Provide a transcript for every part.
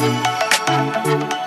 I'm never gonna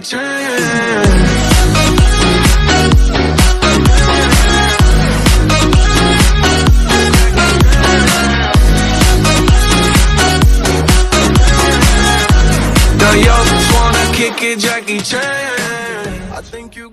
me change. Jackie Chan, I think you